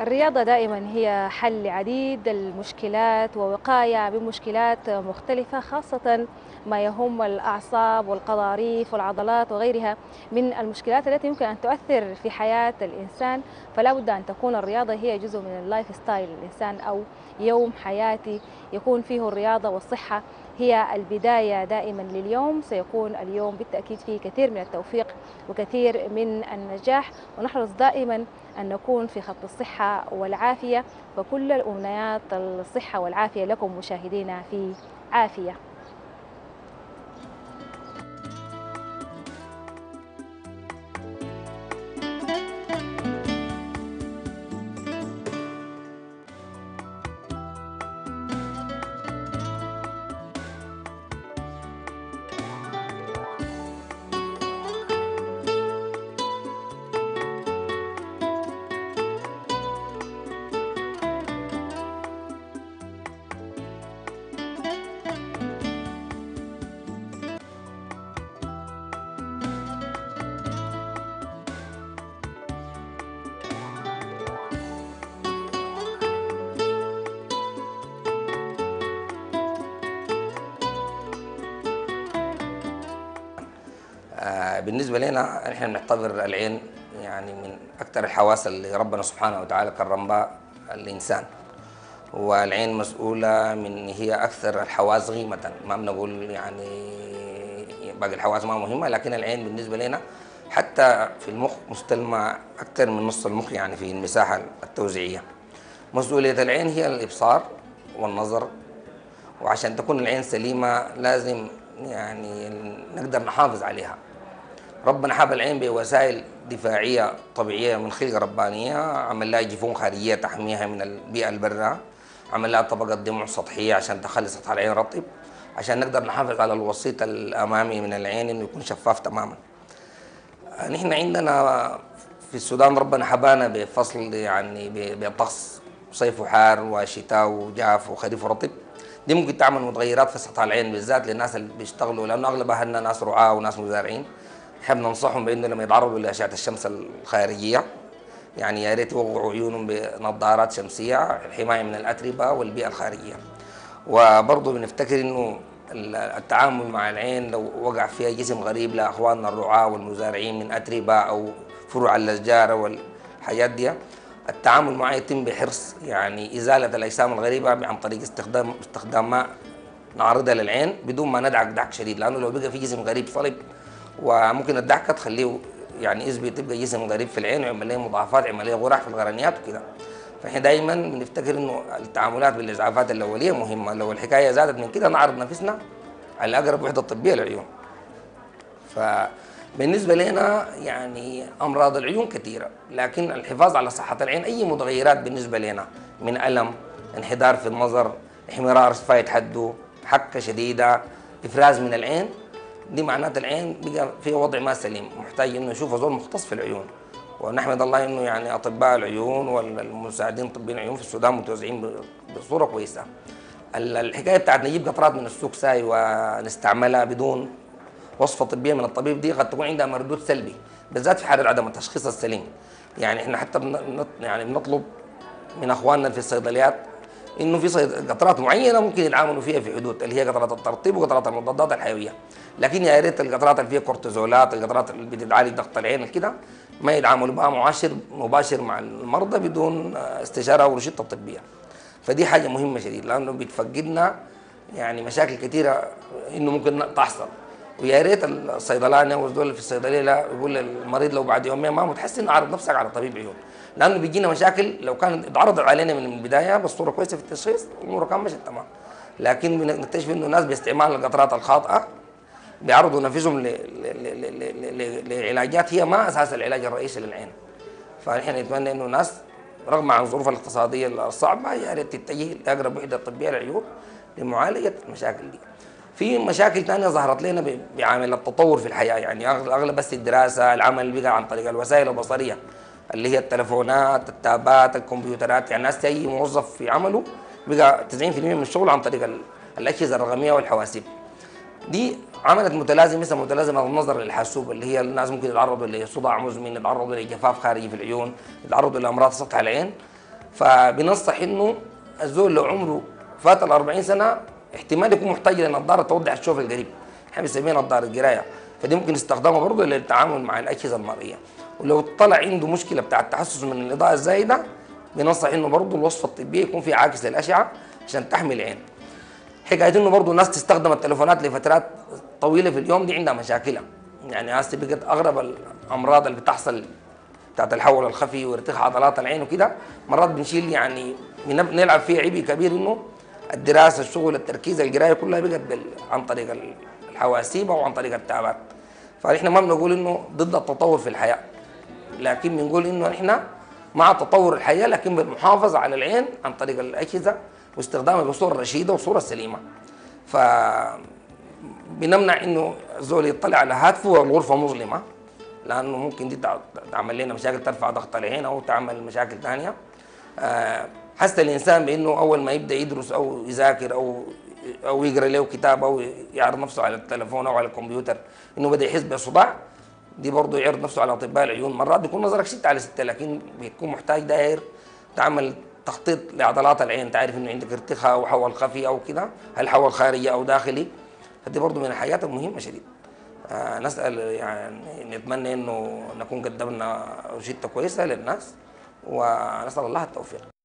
الرياضة دائما هي حل لعديد المشكلات ووقاية بمشكلات مختلفة، خاصة ما يهم الأعصاب والقضاريف والعضلات وغيرها من المشكلات التي يمكن أن تؤثر في حياة الإنسان. فلا بد أن تكون الرياضة هي جزء من اللايف ستايل الإنسان أو يوم حياتي يكون فيه الرياضة والصحة هي البداية دائما لليوم. سيكون اليوم بالتأكيد فيه كثير من التوفيق وكثير من النجاح، ونحرص دائما أن نكون في خط الصحة والعافية. وكل الأمنيات الصحة والعافية لكم مشاهدينا في عافية. بالنسبة لنا نحن بنعتبر العين يعني من أكثر الحواس اللي ربنا سبحانه وتعالى كرم بها الإنسان، والعين مسؤولة من هي أكثر الحواس غيمة. ما بنقول يعني باقي الحواس ما مهمة، لكن العين بالنسبة لنا حتى في المخ مستلمة أكثر من نص المخ يعني في المساحة التوزيعية. مسؤولية العين هي الإبصار والنظر، وعشان تكون العين سليمة لازم يعني نقدر نحافظ عليها. ربنا حب العين بوسائل دفاعية طبيعية من خلقة ربانية، عمل لها جفون خارجية تحميها من البيئة البرة، عمل لها طبقات دموع سطحية عشان تخلي سطح العين رطب، عشان نقدر نحافظ على الوسيط الأمامي من العين إنه يكون شفاف تماما. نحن عندنا في السودان ربنا حبانا بفصل يعني بطقس صيف وحار وشتاء وجاف وخريف ورطب. دي ممكن تعمل متغيرات في سطح العين بالذات للناس اللي بيشتغلوا، لأنه أغلب أهلنا ناس رعاة وناس مزارعين. احنا بننصحهم بانه لما يتعرضوا لاشعه الشمس الخارجيه يعني يا ريت يوقعوا عيونهم بنظارات شمسيه، الحمايه من الاتربه والبيئه الخارجيه. وبرضه بنفتكر انه التعامل مع العين لو وقع فيها جسم غريب لاخواننا الرعاه والمزارعين من اتربه او فروع الاشجار والحاجات دي، التعامل معها يتم بحرص يعني ازاله الاجسام الغريبه عن طريق استخدام ماء نعرضها للعين بدون ما ندعك دعك شديد، لانه لو بقى في جسم غريب صلب وممكن الدعكه تخليه يعني يثبت يبقى جسم غريب في العين ويعمل له مضاعفات، يعمل له غرح في الغرنيات وكده. فاحنا دايما بنفتكر انه التعاملات بالاسعافات الاوليه مهمه. لو الحكايه زادت من كده نعرض نفسنا على اقرب وحده طبيه للعيون. فبالنسبه لنا يعني امراض العيون كثيره، لكن الحفاظ على صحه العين اي متغيرات بالنسبه لنا من الم، انحدار في النظر، احمرار فايت حده، حكه شديده، افراز من العين، دي معناته العين بقى في وضع ما سليم، محتاج انه يشوف زول مختص في العيون. ونحمد الله انه يعني اطباء العيون والمساعدين طبيين العيون في السودان متوزعين بصوره كويسه. الحكايه بتاعت نجيب قطرات من السوق ساي ونستعملها بدون وصفه طبيه من الطبيب دي قد تكون عندها مردود سلبي، بالذات في حاله عدم التشخيص السليم. يعني احنا حتى بنطلب من اخواننا في الصيدليات انه في قطرات معينه ممكن يتعاملوا فيها في حدود اللي هي قطرات الترطيب وقطرات المضادات الحيويه، لكن يا ريت القطرات اللي فيها كورتيزولات، القطرات اللي بتعالج ضغط العين كده ما يتعاملوا بها معاشر مباشر مع المرضى بدون استشاره ورشدة طبيه. فدي حاجه مهمه شديد لانه بتفقدنا يعني مشاكل كثيره انه ممكن تحصل. ويا ريت الصيدلاني والزول في الصيدليه لا يقول للمريض لو بعد يومين ما متحسن اعرض نفسك على طبيب عيون، لانه بيجينا مشاكل لو كان اتعرض علينا من البدايه بصوره كويسه في التشخيص الامور كان مشت تمام. لكن بنكتشف انه الناس باستعمال القطرات الخاطئه بيعرضوا نفسهم لعلاجات هي ما اساس العلاج الرئيسي للعين. فنحن نتمنى انه الناس رغم عن الظروف الاقتصاديه الصعبه يا ريت تتجه لاقرب وحده طبيه للعيون لمعالجه المشاكل دي. في مشاكل ثانيه ظهرت لنا بعامل التطور في الحياه، يعني اغلب بس الدراسه العمل بقى عن طريق الوسائل البصريه اللي هي التلفونات، التابات، الكمبيوترات. يعني ناس اي موظف في عمله بقى 90% من الشغل عن طريق الاجهزه الرقميه والحواسيب. دي عملت متلازمه اسمها متلازمه النظر للحاسوب اللي هي الناس ممكن يتعرضوا لصداع مزمن، يتعرضوا لجفاف خارجي في العيون، يتعرضوا لامراض سطح العين. فبنصح انه الزول لو عمره فات ال 40 سنه احتمال يكون محتاج لنظاره توضح الشوف القريب، احنا بنسميها نظاره القرايه، فدي ممكن استخدامها برضه للتعامل مع الاجهزه المرئيه. ولو طلع عنده مشكله بتاع التحسس من الاضاءه الزايده بننصح انه برضه الوصفه الطبيه يكون في عاكس للاشعه عشان تحمي العين. حكايه انه برضه الناس تستخدم التليفونات لفترات طويله في اليوم دي عندها مشاكلها، يعني هسه بقت اغرب الامراض اللي بتحصل بتاعت الحول الخفي وارتخاء عضلات العين وكده، مرات بنشيل يعني بنلعب فيها عبء كبير انه الدراسه الشغل التركيز القرايه كلها بقت عن طريق الحواسيب او عن طريق التابات. فاحنا ما بنقول انه ضد التطور في الحياه، لكن بنقول انه احنا مع تطور الحياه لكن بالمحافظه على العين عن طريق الاجهزه واستخدامها بصوره رشيده وصوره سليمه. ف بنمنع انه الزول يطلع على هاتفه والغرفه مظلمه، لانه ممكن دي تعمل لنا مشاكل ترفع ضغط العين او تعمل مشاكل ثانيه. حس الانسان بانه اول ما يبدا يدرس او يذاكر او يقرا له كتاب او يعرض نفسه على التليفون او على الكمبيوتر انه بدا يحس بصداع، دي برضه يعرض نفسه على اطباء العيون. مرات بيكون نظرك 6/6 لكن بيكون محتاج داير تعمل تخطيط لعضلات العين، تعرف انه عندك ارتخاء او حول خفي او كده، هل حول خارجي او داخلي، فدي برضه من الحاجات المهمه شديد. نسال يعني نتمنى انه نكون قدمنا روشته كويسه للناس ونسال الله التوفيق.